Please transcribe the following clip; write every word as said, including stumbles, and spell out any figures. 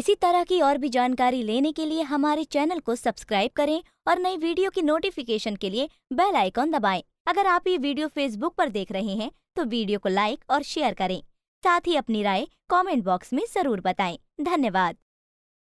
इसी तरह की और भी जानकारी लेने के लिए हमारे चैनल को सब्सक्राइब करें और नई वीडियो की नोटिफिकेशन के लिए बेल आइकॉन दबाएं। अगर आप ये वीडियो फेसबुक पर देख रहे हैं तो वीडियो को लाइक और शेयर करें। साथ ही अपनी राय कमेंट बॉक्स में जरूर बताएं। धन्यवाद।